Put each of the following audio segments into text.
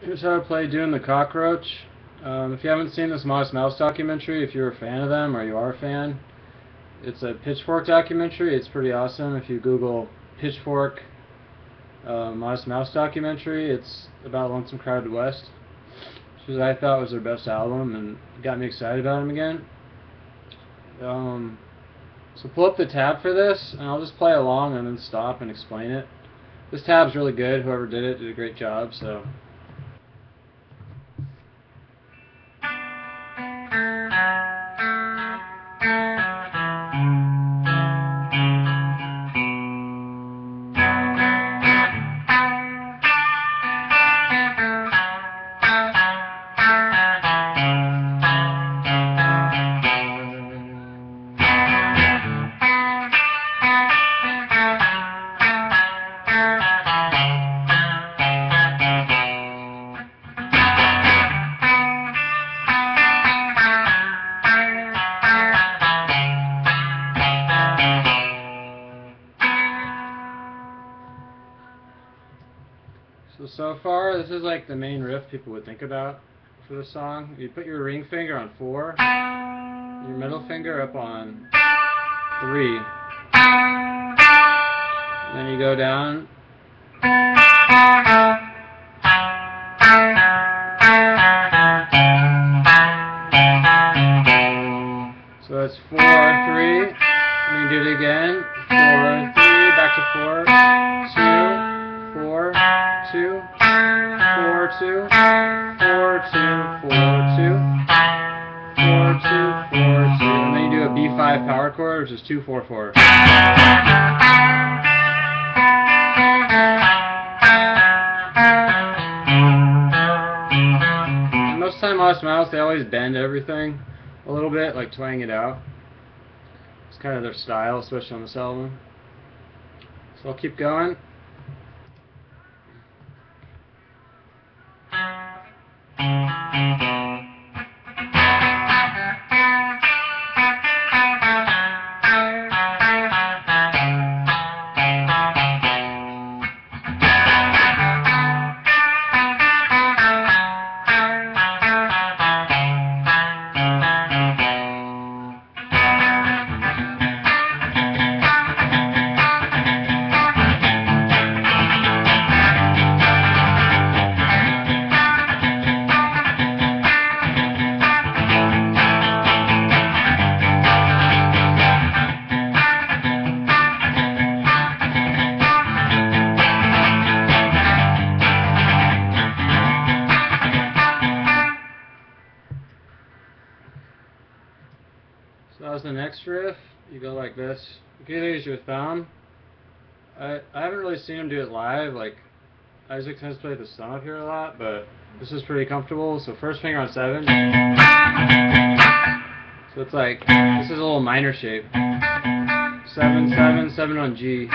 Here's how I play Doing the Cockroach. If you haven't seen this Modest Mouse documentary, if you're a fan of them or you are a fan, it's a Pitchfork documentary. It's pretty awesome. If you Google Pitchfork Modest Mouse documentary, it's about Lonesome Crowded West, which I thought was their best album and got me excited about them again. So pull up the tab for this, and I'll just play along and then stop and explain it. This tab's really good. Whoever did it did a great job. So. So far, this is like the main riff people would think about for the song. You put your ring finger on 4, your middle finger up on 3, and then you go down, so that's 4, 3, and then do it again, 4, 3, back to 4, 2, 4, 2, 4, 2, 4, 2, 4, 2, 4, 2, 4, 2, and then you do a B5 power chord, which is 2, 4, 4. And most of the time, Modest Mouse, they always bend everything a little bit, like twang it out. It's kind of their style, especially on this album. So I'll keep going. So that was the next riff. You go like this. You can either use your thumb. I haven't really seen him do it live. Like, Isaac tends to play with his thumb up here a lot, but this is pretty comfortable. So first finger on 7. So it's like, this is a little minor shape. 7, 7, 7 on G.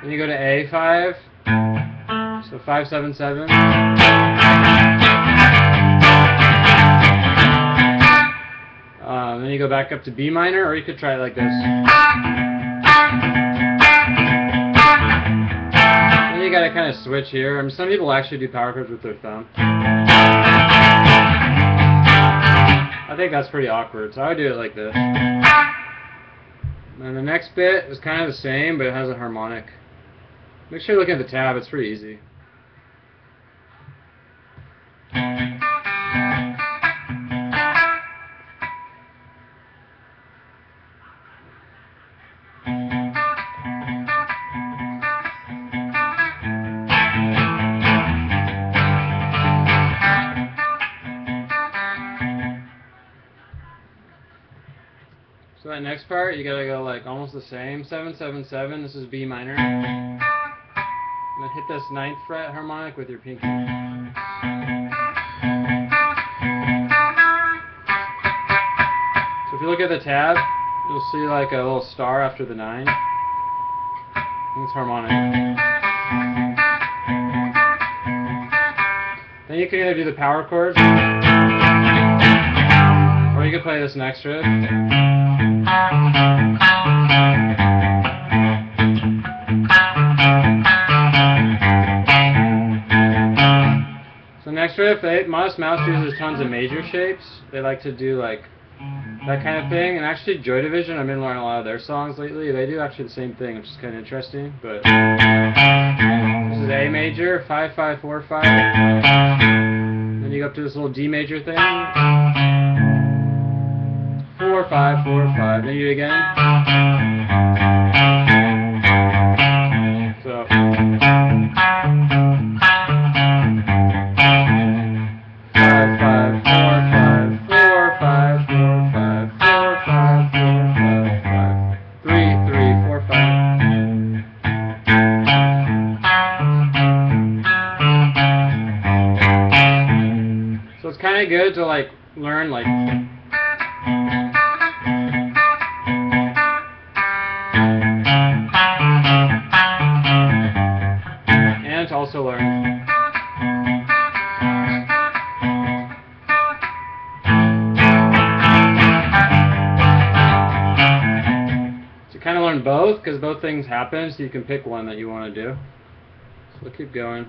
Then you go to A5. So 5, 7, 7. Then you go back up to B minor, or you could try it like this. Then you gotta kind of switch here. I mean, some people actually do power chords with their thumb. I think that's pretty awkward, so I would do it like this. And the next bit is kind of the same, but it has a harmonic. Make sure you look at the tab, it's pretty easy. So that next part, you gotta go like almost the same. 7, 7, 7. This is B minor. And then hit this 9th fret harmonic with your pinky. So if you look at the tab, you'll see like a little star after the 9. And it's harmonic. Then you can either do the power chord, or you can play this next riff. Strip 8, Modest Mouse uses tons of major shapes. They like to do like that kind of thing. And actually Joy Division, I've been learning a lot of their songs lately. They do actually the same thing, which is kind of interesting. But this is A major, 5/5/4/5. Then you go up to this little D major thing. 4/5/4/5. Then you do it again. So it's kind of good to like learn like and to also learn. So kind of learn both because both things happen, so you can pick one that you want to do. So we'll keep going.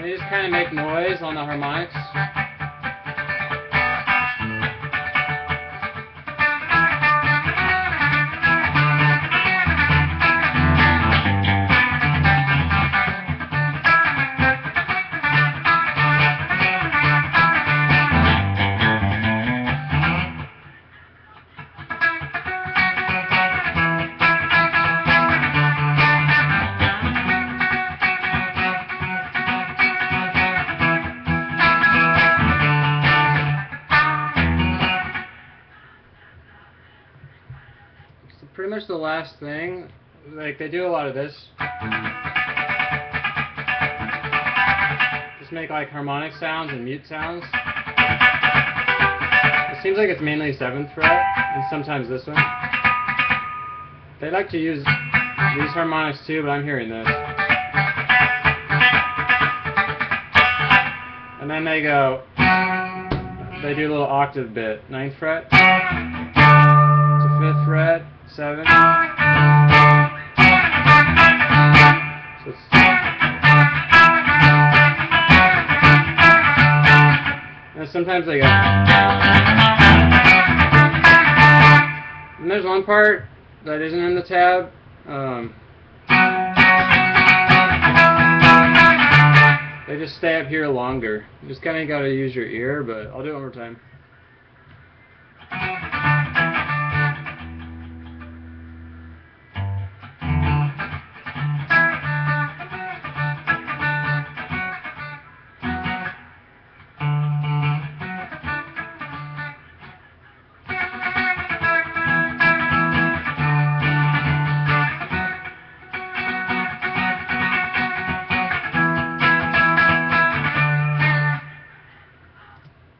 They just kind of make noise on the harmonics. Pretty much the last thing, like they do a lot of this. Just make like harmonic sounds and mute sounds. It seems like it's mainly 7th fret, and sometimes this one. They like to use these harmonics too, but I'm hearing this. And then they go, they do a little octave bit, 9th fret to 5th fret. 7. So it's and sometimes they go. And there's one part that isn't in the tab. They just stay up here longer. You just kind of got to use your ear, but I'll do it one more time.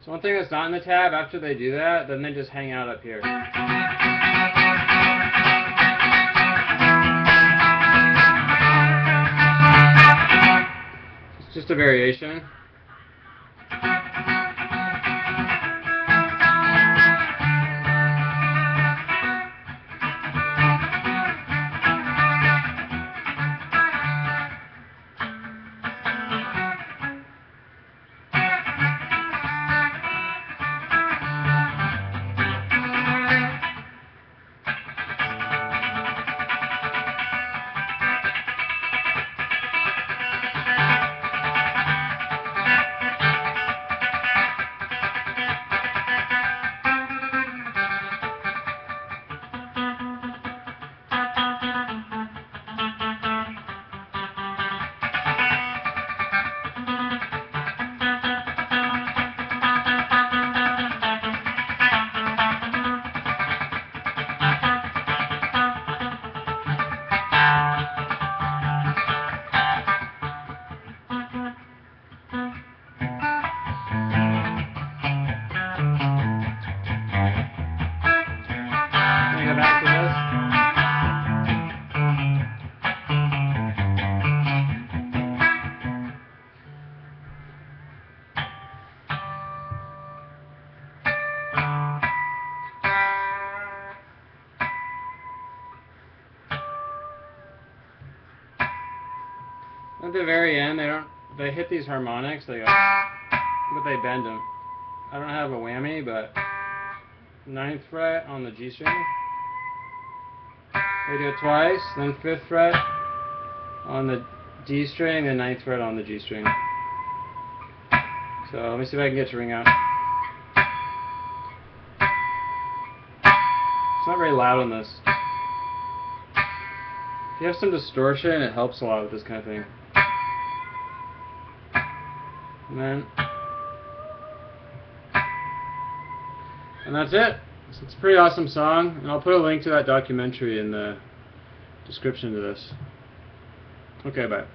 One thing that's not in the tab, after they do that, then they just hang out up here. It's just a variation. At the very end, they hit these harmonics, they go, but they bend them. I don't have a whammy, but 9th fret on the G string. They do it twice, then 5th fret on the D string, then 9th fret on the G string. So let me see if I can get it to ring out. It's not very loud on this. If you have some distortion, it helps a lot with this kind of thing. And then... and that's it. It's a pretty awesome song, and I'll put a link to that documentary in the description to this. Okay, bye.